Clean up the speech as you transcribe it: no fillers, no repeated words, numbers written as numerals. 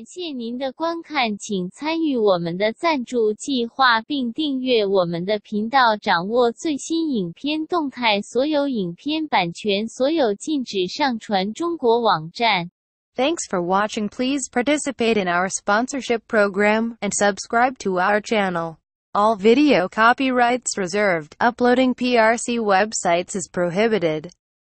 感谢您的观看，请参与我们的赞助计划并订阅我们的频道，掌握最新影片动态。所有影片版权所有，禁止上传中国网站。Thanks for watching. Please participate in our sponsorship program and subscribe to our channel. All video copyrights reserved. Uploading PRC websites is prohibited.